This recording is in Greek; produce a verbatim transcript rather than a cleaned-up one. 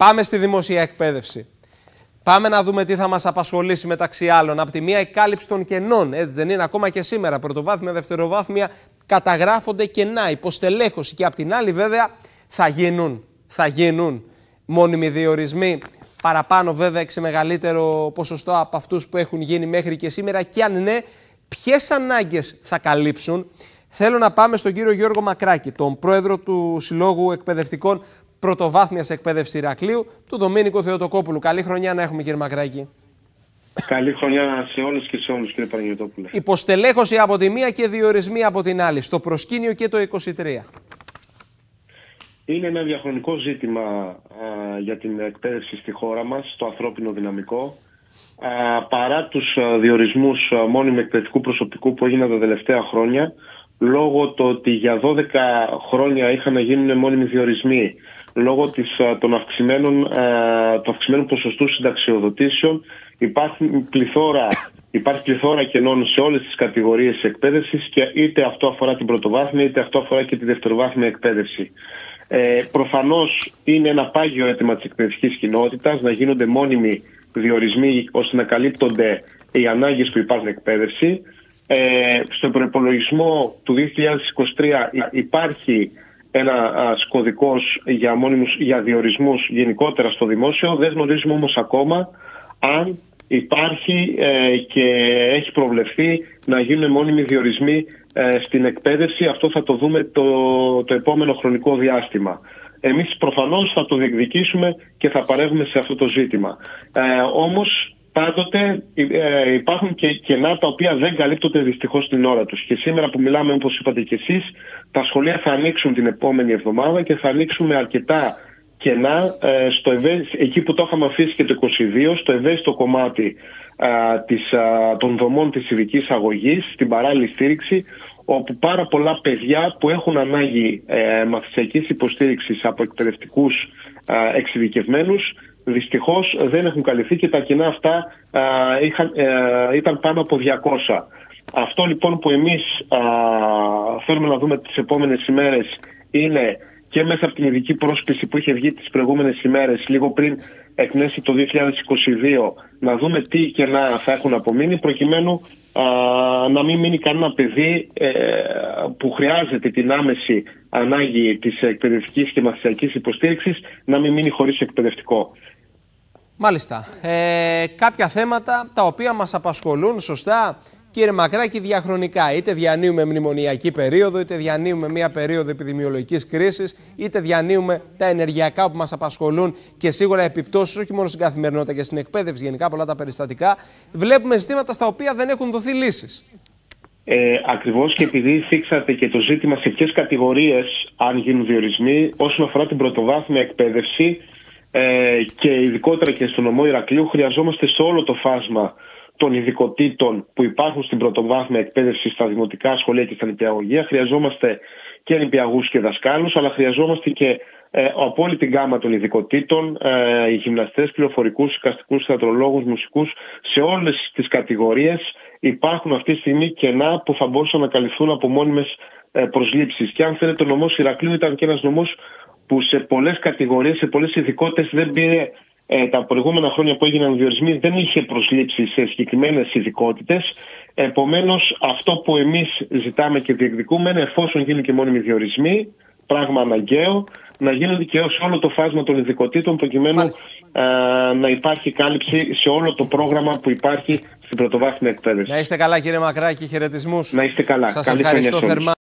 Πάμε στη δημόσια εκπαίδευση. Πάμε να δούμε τι θα μας απασχολήσει μεταξύ άλλων. Από τη μία, η κάλυψη των κενών. Έτσι δεν είναι? Ακόμα και σήμερα, πρωτοβάθμια, δευτεροβάθμια, καταγράφονται κενά, υποστελέχωση. Και από την άλλη, βέβαια, θα γίνουν, θα γίνουν μόνιμοι διορισμοί. Παραπάνω, βέβαια, σε μεγαλύτερο ποσοστό από αυτούς που έχουν γίνει μέχρι και σήμερα. Και αν ναι, ποιες ανάγκες θα καλύψουν? Θέλω να πάμε στον κύριο Γιώργο Μακράκη, τον πρόεδρο του Συλλόγου Εκπαιδευτικών Πρωτοβάθμιας Εκπαίδευσης Ηρακλείου, του Δομήνικου Θεοτοκόπουλου. Καλή χρονιά να έχουμε, κύριε Μακράκη. Καλή χρονιά σε όλους και σε όλους, κύριε Παναγιωτόπουλε. Υποστελέχωση από τη μία και διορισμοί από την άλλη. Στο προσκήνιο και το είκοσι τρία. Είναι ένα διαχρονικό ζήτημα α, για την εκπαίδευση στη χώρα μας, το ανθρώπινο δυναμικό. Α, παρά τους α, διορισμούς α, μόνιμου εκπαιδευτικού προσωπικού που έγιναν τα τελευταία χρόνια, λόγω του ότι για δώδεκα χρόνια είχαν να γίνουν μόνιμοι διορισμοί, λόγω της, των αυξημένων, α, του αυξημένου ποσοστού συνταξιοδοτήσεων, υπάρχει πληθώρα, υπάρχει πληθώρα κενών σε όλες τις κατηγορίες εκπαίδευσης, και είτε αυτό αφορά την πρωτοβάθμια είτε αυτό αφορά και τη δευτεροβάθμια εκπαίδευση. Ε, προφανώς είναι ένα πάγιο αίτημα της εκπαιδευτικής κοινότητας να γίνονται μόνιμοι διορισμοί ώστε να καλύπτονται οι ανάγκες που υπάρχουν εκπαίδευση. Ε, στον προϋπολογισμό του δύο χιλιάδες είκοσι τρία υπάρχει ένας κωδικός για, μόνιμους, για διορισμούς γενικότερα στο δημόσιο. Δεν γνωρίζουμε όμως ακόμα αν υπάρχει ε, και έχει προβλεφθεί να γίνουν μόνιμοι διορισμοί ε, στην εκπαίδευση. Αυτό θα το δούμε το, το επόμενο χρονικό διάστημα. Εμείς προφανώς θα το διεκδικήσουμε και θα παρεύουμε σε αυτό το ζήτημα. Ε, όμως πάντοτε ε, υπάρχουν και κενά τα οποία δεν καλύπτονται δυστυχώς την ώρα τους. Και σήμερα που μιλάμε, όπως είπατε και εσείς, τα σχολεία θα ανοίξουν την επόμενη εβδομάδα και θα ανοίξουν με αρκετά κενά στο ευαίσθη, εκεί που το είχαμε αφήσει και το είκοσι δύο, στο ευαίσθητο κομμάτι α, της, α, των δομών της ειδικής αγωγής, στην παράλληλη στήριξη, όπου πάρα πολλά παιδιά που έχουν ανάγκη ε, μαθησιακής υποστήριξης από εκπαιδευτικούς α, εξειδικευμένους, δυστυχώς δεν έχουν καλυφθεί, και τα κενά αυτά α, είχαν, ε, ήταν πάνω από διακόσια. Αυτό λοιπόν που εμείς α, θέλουμε να δούμε τις επόμενες ημέρες είναι, και μέσα από την ειδική πρόσκληση που είχε βγει τις προηγούμενες ημέρες, λίγο πριν εκνέσει το δύο χιλιάδες είκοσι δύο, να δούμε τι κενά θα έχουν απομείνει, προκειμένου α, να μην μείνει κανένα παιδί ε, που χρειάζεται την άμεση ανάγκη της εκπαιδευτικής και μαθησιακής υποστήριξης, να μην μείνει χωρίς εκπαιδευτικό. Μάλιστα. Ε, κάποια θέματα τα οποία μας απασχολούν, σωστά, κύριε Μακράκη, διαχρονικά, είτε διανύουμε μνημονιακή περίοδο, είτε διανύουμε μια περίοδο επιδημιολογικής κρίσης, είτε διανύουμε τα ενεργειακά που μας απασχολούν και σίγουρα επιπτώσεις όχι μόνο στην καθημερινότητα και στην εκπαίδευση, γενικά πολλά τα περιστατικά, βλέπουμε ζητήματα στα οποία δεν έχουν δοθεί λύσεις. Ε, ακριβώς, και επειδή θίξατε και το ζήτημα σε ποιες κατηγορίες αν γίνουν διορισμοί, όσον αφορά την πρωτοβάθμια εκπαίδευση ε, και ειδικότερα και στον νομό Ηρακλείου, χρειαζόμαστε σε όλο το φάσμα των ειδικοτήτων που υπάρχουν στην πρωτοβάθμια εκπαίδευση στα δημοτικά σχολεία και στα νηπιαγωγεία. Χρειαζόμαστε και νηπιαγούς και δασκάλους, αλλά χρειαζόμαστε και ε, από όλη την γάμα των ειδικοτήτων, ε, οι γυμναστές, πληροφορικούς, οικαστικούς, θεατρολόγους, μουσικούς. Σε όλες τις κατηγορίες υπάρχουν αυτή τη στιγμή κενά που θα μπορούσαν να καλυφθούν από μόνιμες ε, προσλήψεις. Και αν θέλετε, ο νομός Ηρακλείου ήταν και ένας νομός που σε πολλές κατηγορίες, σε πολλές ειδικότητες δεν πήρε. Ε, τα προηγούμενα χρόνια που έγιναν διορισμοί δεν είχε προσλήψει σε συγκεκριμένες ειδικότητες. Επομένως, αυτό που εμείς ζητάμε και διεκδικούμε είναι, εφόσον γίνουν και μόνιμοι διορισμοί, πράγμα αναγκαίο, να γίνονται και σε όλο το φάσμα των ειδικοτήτων, προκειμένου ε, να υπάρχει κάλυψη σε όλο το πρόγραμμα που υπάρχει στην πρωτοβάθμια εκπαίδευση. Να είστε καλά, κύριε Μακράκη, χαιρετισμούς. Να είστε καλά. Σας ευχαριστώ θερμά.